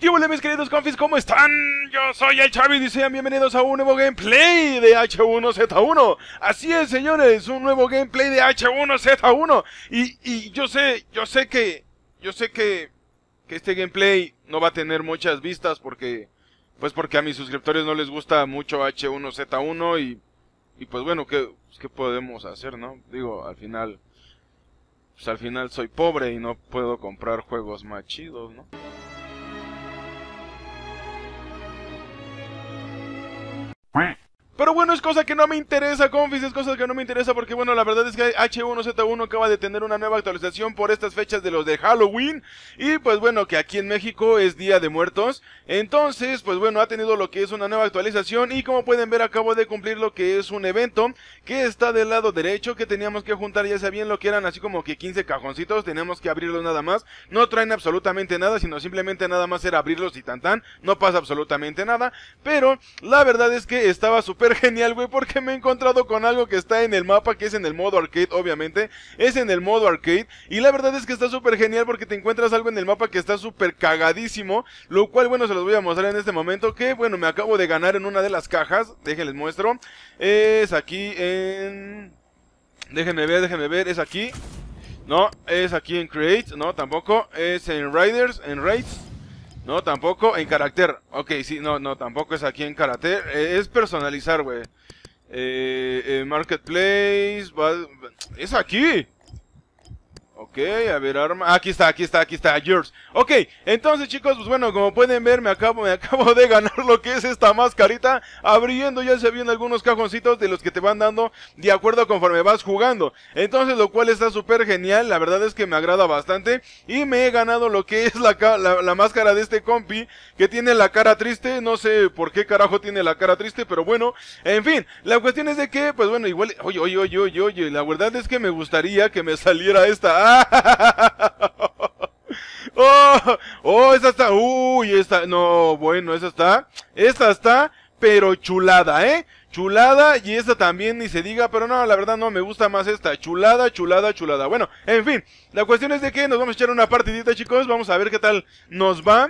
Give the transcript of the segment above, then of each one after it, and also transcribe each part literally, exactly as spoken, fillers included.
¿Qué hubo, mis queridos confis? ¿Cómo están? Yo soy el Chavis y sean bienvenidos a un nuevo gameplay de hache uno zeta uno. Así es, señores, un nuevo gameplay de hache uno zeta uno. Y, y yo sé, yo sé que, yo sé que, que este gameplay no va a tener muchas vistas porque, pues porque a mis suscriptores no les gusta mucho hache uno zeta uno y, y pues bueno, ¿qué, qué podemos hacer, no? Digo, al final, pues al final soy pobre y no puedo comprar juegos más chidos, ¿no? Pero bueno, es cosa que no me interesa, confis, es cosa que no me interesa porque bueno, la verdad es que hache uno zeta uno acaba de tener una nueva actualización por estas fechas de los de Halloween. Y pues bueno, que aquí en México es Día de Muertos. Entonces, pues bueno, ha tenido lo que es una nueva actualización y como pueden ver acabo de cumplir lo que es un evento que está del lado derecho, que teníamos que juntar, ya sabían lo que eran, así como que quince cajoncitos, teníamos que abrirlos nada más. No traen absolutamente nada, sino simplemente nada más era abrirlos y tan tan, no pasa absolutamente nada. Pero la verdad es que estaba súper genial, güey, porque me he encontrado con algo que está en el mapa, que es en el modo arcade, obviamente, es en el modo arcade, y la verdad es que está súper genial porque te encuentras algo en el mapa que está súper cagadísimo, lo cual, bueno, se los voy a mostrar en este momento, que, bueno, me acabo de ganar en una de las cajas, déjenles muestro, es aquí en... déjenme ver, déjenme ver, es aquí, no, es aquí en Create, no, tampoco, es en Riders, en Raids. No, tampoco, en carácter, ok, sí, no, no, tampoco es aquí en carácter, eh, es personalizar, güey. Eh, eh, marketplace, va, es aquí. Ok, a ver, arma, aquí está, aquí está, aquí está, yours. Ok, entonces chicos, pues bueno, como pueden ver, me acabo, me acabo de ganar lo que es esta mascarita, abriendo, ya se vienen algunos cajoncitos de los que te van dando de acuerdo conforme vas jugando. Entonces, lo cual está súper genial, la verdad es que me agrada bastante, y me he ganado lo que es la, la, la máscara de este compi, que tiene la cara triste, no sé por qué carajo tiene la cara triste, pero bueno, en fin, la cuestión es de que, pues bueno, igual, oye, oye, oye, oye, oye, la verdad es que me gustaría que me saliera esta... oh, oh, esta está, uy, esta, no, bueno, esta está, esta está, pero chulada, eh, chulada, y esta también ni se diga, pero no, la verdad no, me gusta más esta, chulada, chulada, chulada, bueno, en fin, la cuestión es de que nos vamos a echar una partidita, chicos, vamos a ver qué tal nos va.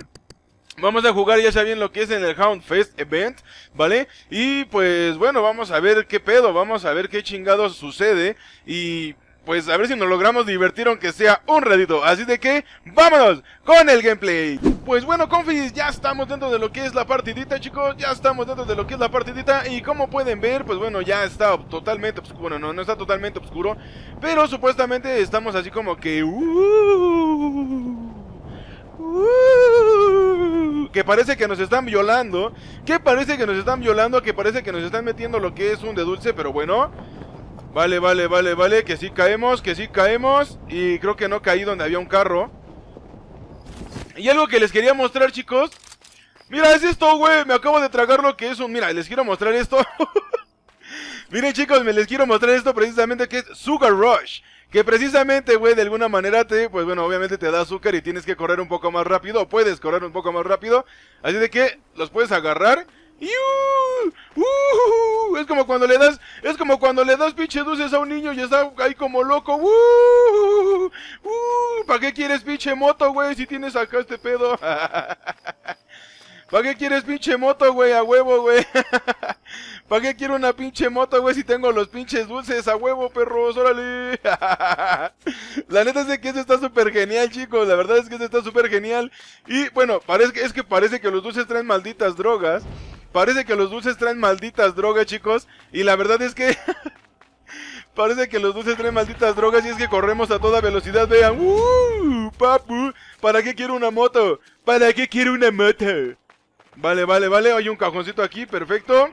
Vamos a jugar, ya saben lo que es en el Hound Fest Event, ¿vale? Y pues, bueno, vamos a ver qué pedo, vamos a ver qué chingados sucede, y... pues a ver si nos logramos divertir aunque sea un ratito. Así de que, ¡vámonos con el gameplay! Pues bueno, confis, ya estamos dentro de lo que es la partidita, chicos. Ya estamos dentro de lo que es la partidita. Y como pueden ver, pues bueno, ya está totalmente oscuro. Bueno, no, no está totalmente oscuro, pero supuestamente estamos así como que... Uh, uh, que parece que nos están violando. Que parece que nos están violando. Que parece que nos están metiendo lo que es un de dulce, pero bueno... Vale, vale, vale, vale, que sí caemos, que sí caemos. Y creo que no caí donde había un carro. Y algo que les quería mostrar, chicos. Mira, es esto, güey, me acabo de tragar lo que es un... Mira, les quiero mostrar esto. Miren, chicos, me les quiero mostrar esto precisamente, que es Sugar Rush. Que precisamente, güey, de alguna manera te... pues bueno, obviamente te da azúcar y tienes que correr un poco más rápido. O puedes correr un poco más rápido. Así de que los puedes agarrar. ¡Yuuu! ¡Uh! Es como cuando le das, es como cuando le das pinche dulces a un niño y está ahí como loco. ¡Uh! ¡Uh! ¿Para qué quieres pinche moto, güey? Si tienes acá este pedo. ¿Para qué quieres pinche moto, güey? A huevo, güey. ¿Para qué quiero una pinche moto, güey? Si tengo los pinches dulces a huevo, perros. ¡Órale! La neta es de que esto está súper genial, chicos. La verdad es que esto está súper genial. Y bueno, parece, es que parece que los dulces traen malditas drogas. Parece que los dulces traen malditas drogas, chicos. Y la verdad es que... parece que los dulces traen malditas drogas. Y es que corremos a toda velocidad. Vean. ¡Uh, papu! ¿Para qué quiero una moto? ¿Para qué quiero una moto? Vale, vale, vale. Hay un cajoncito aquí. Perfecto.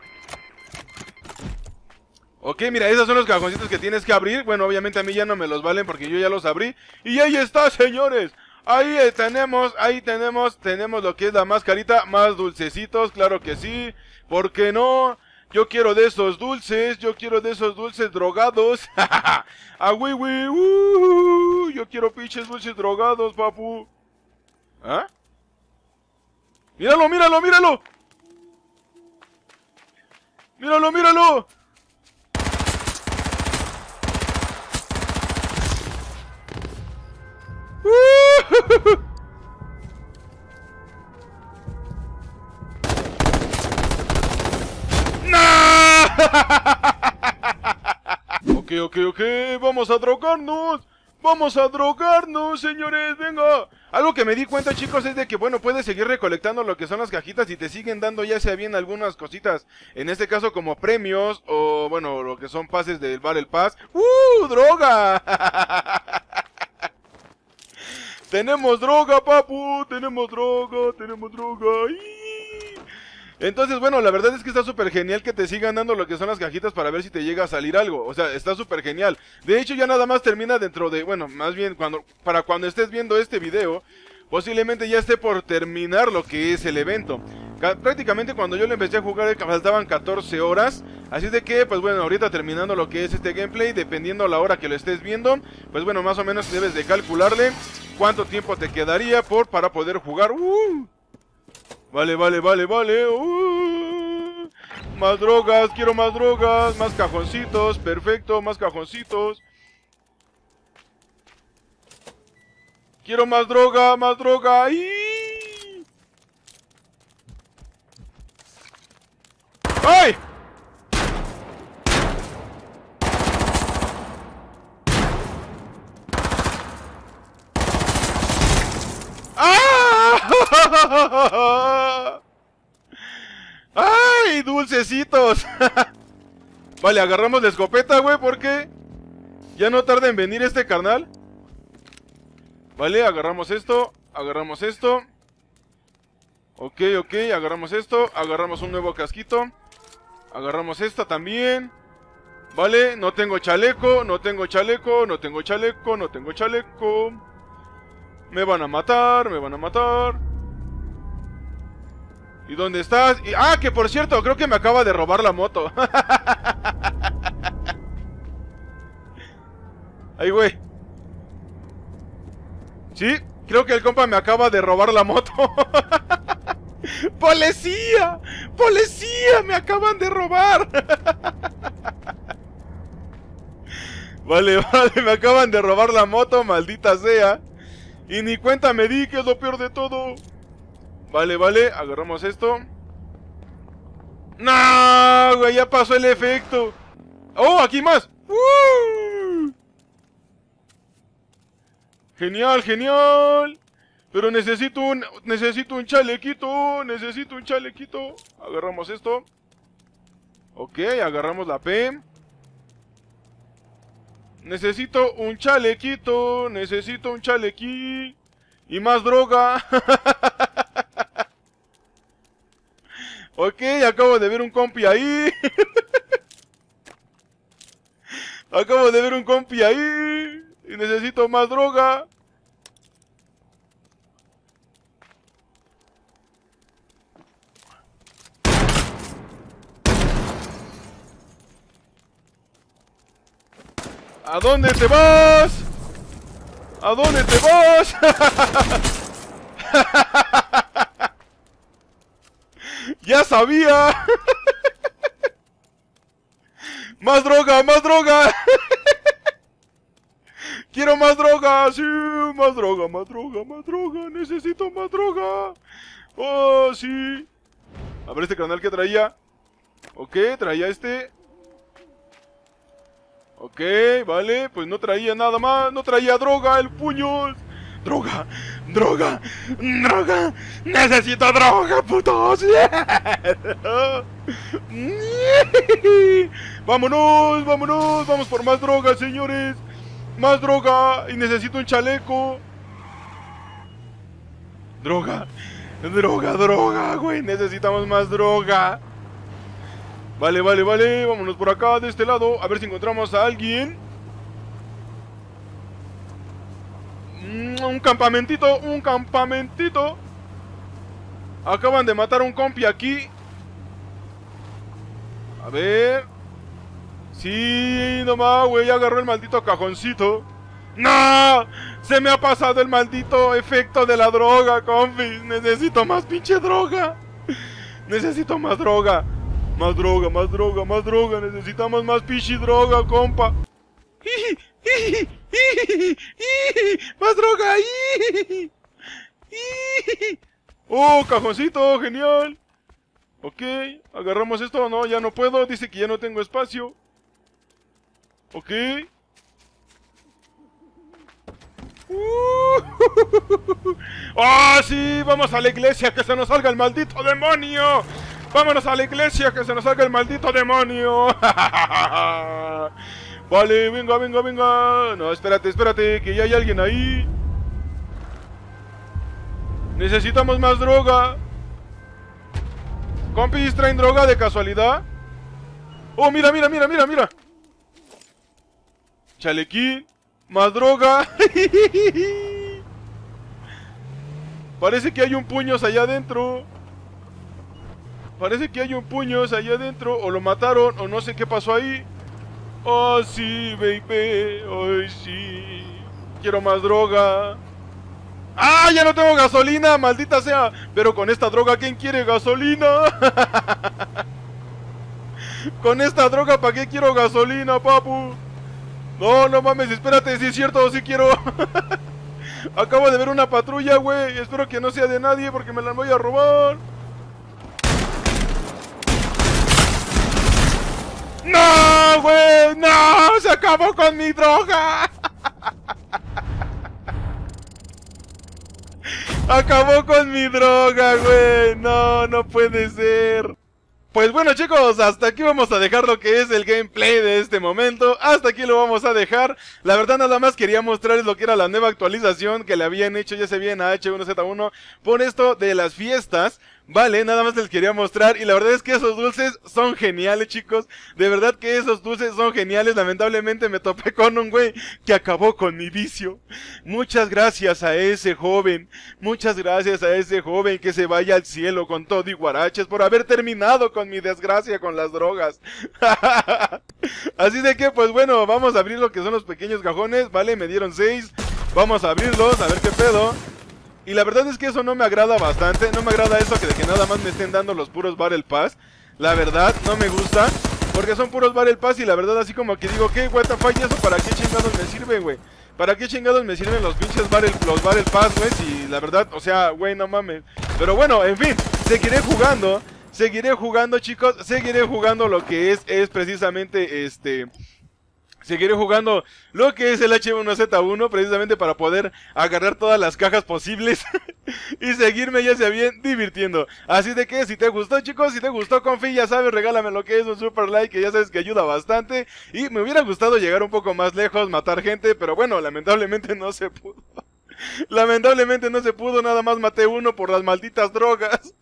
Ok, mira, esos son los cajoncitos que tienes que abrir. Bueno, obviamente a mí ya no me los valen porque yo ya los abrí. Y ahí está, señores. Ahí tenemos, ahí tenemos, tenemos lo que es la mascarita, más dulcecitos, claro que sí, ¿por qué no? Yo quiero de esos dulces, yo quiero de esos dulces drogados, jajaja, ah, wey, wey, uh, yo quiero pinches dulces drogados, papu. ¿Ah? Míralo, míralo, míralo. Míralo, míralo. ok, ok, vamos a drogarnos. Vamos a drogarnos, señores, venga. Algo que me di cuenta, chicos, es de que, bueno, puedes seguir recolectando lo que son las cajitas y te siguen dando ya sea bien algunas cositas. En este caso como premios o, bueno, lo que son pases del Battle Pass. ¡Uh, droga! Tenemos droga, papu, tenemos droga, tenemos droga. ¡Ihh! Entonces, bueno, la verdad es que está súper genial que te sigan dando lo que son las cajitas para ver si te llega a salir algo. O sea, está súper genial. De hecho, ya nada más termina dentro de... Bueno, más bien, cuando para cuando estés viendo este video, posiblemente ya esté por terminar lo que es el evento. Prácticamente cuando yo lo empecé a jugar faltaban catorce horas. Así de que, pues bueno, ahorita terminando lo que es este gameplay, dependiendo la hora que lo estés viendo, pues bueno, más o menos debes de calcularle cuánto tiempo te quedaría por para poder jugar. ¡Uh! Vale, vale, vale, vale. Uh, más drogas, quiero más drogas. Más cajoncitos, perfecto, más cajoncitos. Quiero más droga, más droga. ¡Ihh! ¡Ay! ¡Ay, dulcecitos! Vale, agarramos la escopeta, güey, porque ya no tarda en venir este carnal. Vale, agarramos esto, agarramos esto. Ok, ok, agarramos esto, agarramos un nuevo casquito. Agarramos esta también. Vale, no tengo chaleco, no tengo chaleco, no tengo chaleco, no tengo chaleco. Me van a matar, me van a matar. ¿Y dónde estás? Y, ah, que por cierto, creo que me acaba de robar la moto. Ay, güey. Sí, creo que el compa me acaba de robar la moto. ¡Policía! ¡Policía! ¡Me acaban de robar! Vale, vale, me acaban de robar la moto, maldita sea. Y ni cuenta me di, que es lo peor de todo. Vale, vale, agarramos esto. ¡No, güey! Ya pasó el efecto. ¡Oh, aquí más! ¡Uh! ¡Genial, genial! Pero necesito un... Necesito un chalequito. Necesito un chalequito. Agarramos esto. Ok, agarramos la P. Necesito un chalequito, necesito un chalequí. Y más droga. Ok, acabo de ver un compi ahí. Acabo de ver un compi ahí. Y necesito más droga. ¿A dónde te vas? ¿A dónde te vas? ¡Ya sabía! ¡Más droga, más droga! ¡Quiero más droga! ¡Sí! ¡Más droga, más droga, más droga! ¡Necesito más droga! ¡Oh, sí! A ver este canal que traía. Ok, traía este. Ok, vale, pues no traía nada más, no traía droga, el puño. Droga, droga, droga, necesito droga, putos. Vámonos, vámonos, vamos por más droga, señores. Más droga, y necesito un chaleco. Droga, droga, droga, güey, necesitamos más droga. Vale, vale, vale, vámonos por acá, de este lado. A ver si encontramos a alguien. mm, Un campamentito, un campamentito. Acaban de matar a un compi aquí. A ver. Sí, nomás, güey, ya agarró el maldito cajoncito. ¡No! Se me ha pasado el maldito efecto de la droga, compi. Necesito más pinche droga. Necesito más droga. Más droga, más droga, más droga. Necesitamos más pichi droga, compa. Más droga. Oh, cajoncito, genial. Ok, agarramos esto. No, ya no puedo. Dice que ya no tengo espacio. Ok. Uh. ¡Oh, sí! ¡Vamos a la iglesia! ¡Que se nos salga el maldito demonio! ¡Vámonos a la iglesia! ¡Que se nos salga el maldito demonio! Vale, venga, venga, venga. No, espérate, espérate, que ya hay alguien ahí. Necesitamos más droga. Compis, ¿traen droga de casualidad? ¡Oh, mira, mira, mira, mira, mira! Chalequín. Más droga. Parece que hay un puños allá adentro. Parece que hay un puños allá adentro. O lo mataron, o no sé qué pasó ahí. Oh sí, baby. Oh sí. Quiero más droga. ¡Ah! Ya no tengo gasolina, maldita sea. Pero con esta droga, ¿quién quiere gasolina? Con esta droga, ¿para qué quiero gasolina, papu? No, no mames, espérate, sí es cierto, sí quiero. Acabo de ver una patrulla, güey. Espero que no sea de nadie porque me la voy a robar. ¡No, güey! ¡No! ¡Se acabó con mi droga! Acabó con mi droga, güey. No, no puede ser. Pues bueno, chicos, hasta aquí vamos a dejar lo que es el gameplay de este momento. Hasta aquí lo vamos a dejar. La verdad, nada más quería mostrarles lo que era la nueva actualización que le habían hecho ya se bien a hache uno zeta uno por esto de las fiestas. Vale, nada más les quería mostrar. Y la verdad es que esos dulces son geniales, chicos. De verdad que esos dulces son geniales. Lamentablemente me topé con un güey que acabó con mi vicio. Muchas gracias a ese joven. Muchas gracias a ese joven que se vaya al cielo con todo y guaraches por haber terminado con mi desgracia con las drogas. Así de que, pues bueno, vamos a abrir lo que son los pequeños cajones. Vale, me dieron seis. Vamos a abrirlos, a ver qué pedo. Y la verdad es que eso no me agrada bastante. No me agrada eso que de que nada más me estén dando los puros Battle Pass. La verdad, no me gusta. Porque son puros Battle Pass y la verdad así como que digo, ¿qué? ¿What the fuck? ¿Y eso para qué chingados me sirven, güey? ¿Para qué chingados me sirven los pinches Battle, los Battle Pass, güey? Si la verdad, o sea, güey, no mames. Pero bueno, en fin, seguiré jugando. Seguiré jugando, chicos. Seguiré jugando lo que es, es precisamente este... Seguiré jugando lo que es el hache uno zeta uno precisamente para poder agarrar todas las cajas posibles y seguirme ya sea bien divirtiendo. Así de que si te gustó, chicos, si te gustó, confi, ya sabes, regálame lo que es un super like, que ya sabes que ayuda bastante. Y me hubiera gustado llegar un poco más lejos, matar gente, pero bueno, lamentablemente no se pudo. Lamentablemente no se pudo, nada más maté uno por las malditas drogas.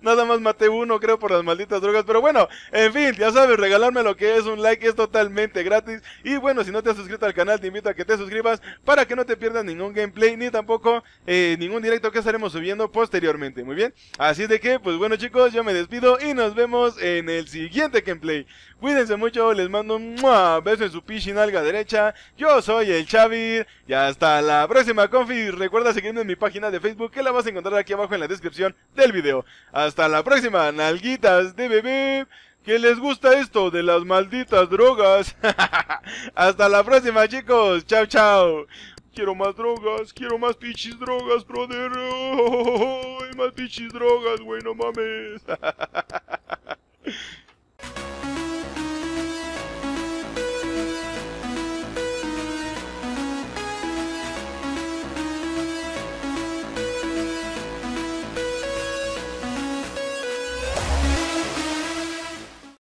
Nada más maté uno, creo, por las malditas drogas. Pero bueno, en fin, ya sabes, regalarme lo que es un like es totalmente gratis. Y bueno, si no te has suscrito al canal, te invito a que te suscribas para que no te pierdas ningún gameplay, ni tampoco eh, ningún directo que estaremos subiendo posteriormente, muy bien. Así de que, pues bueno, chicos, yo me despido y nos vemos en el siguiente gameplay. Cuídense mucho, les mando un ¡mua! Beso en su pichinalga derecha. Yo soy el Xavir y hasta la próxima, confis. Y recuerda seguirme en mi página de Facebook que la vas a encontrar aquí abajo en la descripción del video. Hasta la próxima, nalguitas de bebé, que les gusta esto de las malditas drogas. Hasta la próxima, chicos. Chao, chao. Quiero más drogas, quiero más pichis drogas, brother. Oh, oh, oh, oh, más pichis drogas, güey, no mames.